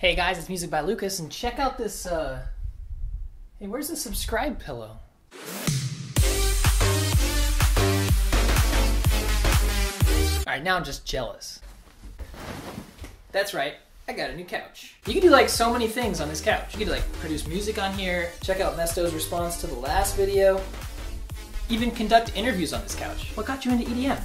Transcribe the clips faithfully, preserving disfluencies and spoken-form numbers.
Hey guys, it's Music by Lucas, and check out this, uh, hey, where's the subscribe pillow? Alright, now I'm just jealous. That's right, I got a new couch. You can do like so many things on this couch. You can like produce music on here, check out Mesto's response to the last video, even conduct interviews on this couch. What got you into E D M?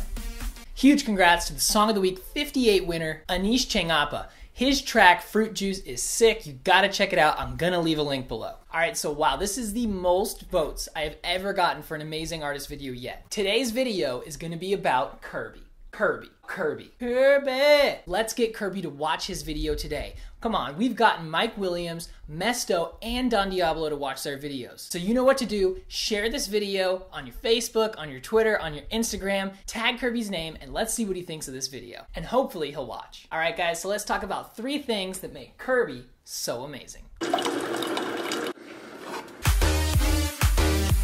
Huge congrats to the Song of the Week fifty-eight winner, Anish Chengappa. His track, Fruit Juice, is sick. You gotta check it out. I'm gonna leave a link below. All right, so wow, this is the most votes I have ever gotten for an amazing artist video yet. Today's video is gonna be about Curbi. Curbi, Curbi, Curbi. Let's get Curbi to watch his video today. Come on, we've gotten Mike Williams, Mesto, and Don Diablo to watch their videos. So you know what to do. Share this video on your Facebook, on your Twitter, on your Instagram, tag Curbi's name, and let's see what he thinks of this video. And hopefully he'll watch. All right, guys, so let's talk about three things that make Curbi so amazing.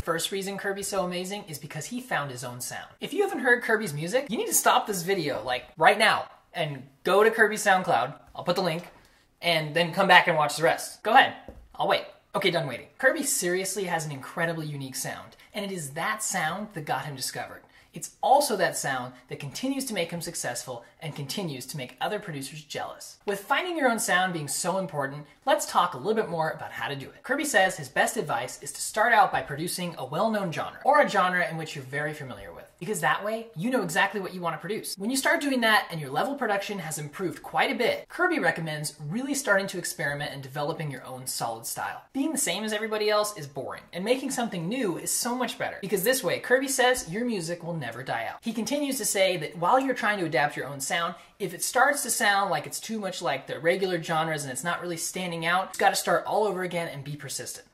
First reason Curbi's so amazing is because he found his own sound. If you haven't heard Curbi's music, you need to stop this video, like, right now, and go to Curbi's SoundCloud, I'll put the link, and then come back and watch the rest. Go ahead, I'll wait. Okay, done waiting. Curbi seriously has an incredibly unique sound, and it is that sound that got him discovered. It's also that sound that continues to make him successful and continues to make other producers jealous. With finding your own sound being so important, let's talk a little bit more about how to do it. Curbi says his best advice is to start out by producing a well-known genre, or a genre in which you're very familiar with, because that way you know exactly what you want to produce. When you start doing that and your level of production has improved quite a bit, Curbi recommends really starting to experiment and developing your own solid style. Being the same as everybody else is boring, and making something new is so much better, because this way, Curbi says, your music will never die out. He continues to say that while you're trying to adapt your own sound, if it starts to sound like it's too much like the regular genres and it's not really standing out, it's got to start all over again and be persistent.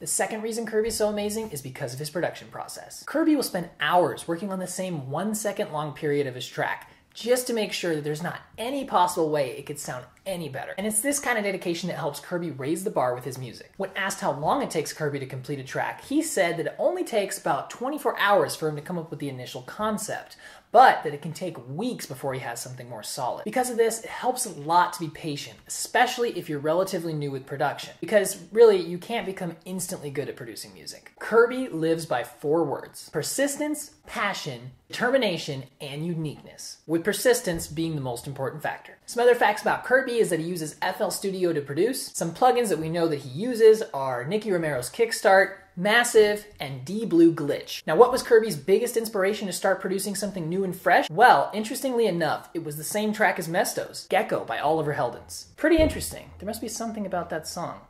The second reason Curbi's so amazing is because of his production process. Curbi will spend hours working on the same one second long period of his track, just to make sure that there's not any possible way it could sound any better. And it's this kind of dedication that helps Curbi raise the bar with his music. When asked how long it takes Curbi to complete a track, he said that it only takes about twenty-four hours for him to come up with the initial concept, but that it can take weeks before he has something more solid. Because of this, it helps a lot to be patient, especially if you're relatively new with production, because really, you can't become instantly good at producing music. Curbi lives by four words: persistence, passion, determination, and uniqueness, with persistence being the most important factor. Some other facts about Curbi is that he uses F L Studio to produce. Some plugins that we know that he uses are Nicky Romero's Kickstart, Massive, and D-Blue Glitch. Now, what was Curbi's biggest inspiration to start producing something new and fresh? Well, interestingly enough, it was the same track as Mesto's, Gecko by Oliver Heldens. Pretty interesting. There must be something about that song.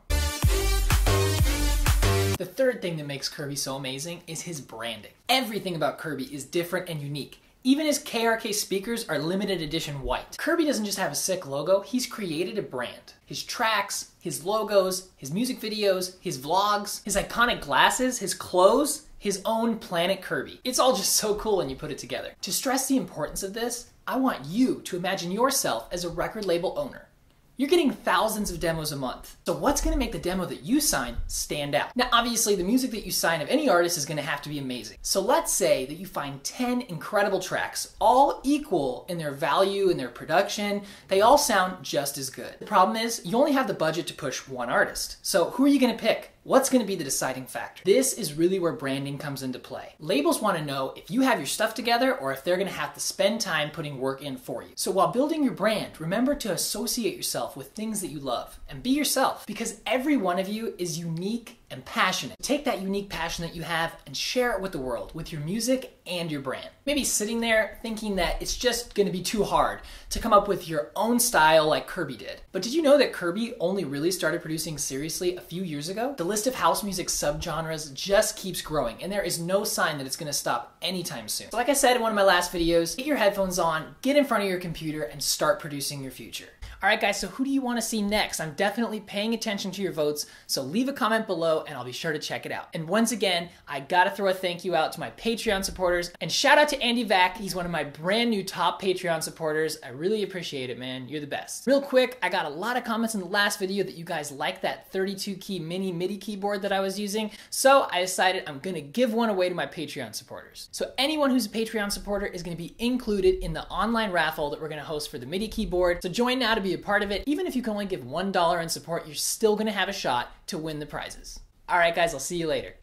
The third thing that makes Curbi so amazing is his branding. Everything about Curbi is different and unique. Even his K R K speakers are limited edition white. Curbi doesn't just have a sick logo, he's created a brand. His tracks, his logos, his music videos, his vlogs, his iconic glasses, his clothes, his own planet Curbi. It's all just so cool when you put it together. To stress the importance of this, I want you to imagine yourself as a record label owner. You're getting thousands of demos a month. So what's gonna make the demo that you sign stand out? Now, obviously, the music that you sign of any artist is gonna have to be amazing. So let's say that you find ten incredible tracks, all equal in their value and their production. They all sound just as good. The problem is, you only have the budget to push one artist. So who are you gonna pick? What's gonna be the deciding factor? This is really where branding comes into play. Labels wanna know if you have your stuff together or if they're gonna have to spend time putting work in for you. So while building your brand, remember to associate yourself with things that you love and be yourself, because every one of you is unique and passionate. Take that unique passion that you have and share it with the world, with your music and your brand. Maybe sitting there thinking that it's just gonna be too hard to come up with your own style like Curbi did. But did you know that Curbi only really started producing seriously a few years ago? The list of house music subgenres just keeps growing, and there is no sign that it's gonna stop anytime soon. So like I said in one of my last videos, get your headphones on, get in front of your computer, and start producing your future. All right guys, so who do you wanna see next? I'm definitely paying attention to your votes, so leave a comment below below and I'll be sure to check it out. And once again, I gotta throw a thank you out to my Patreon supporters and shout out to Andy Vack. He's one of my brand new top Patreon supporters. I really appreciate it, man. You're the best. Real quick, I got a lot of comments in the last video that you guys like that thirty-two key mini MIDI keyboard that I was using, so I decided I'm gonna give one away to my Patreon supporters. So anyone who's a Patreon supporter is gonna be included in the online raffle that we're gonna host for the MIDI keyboard. So join now to be a part of it. Even if you can only give one dollar in support, you're still gonna have a shot to win the prizes. All right, guys, I'll see you later.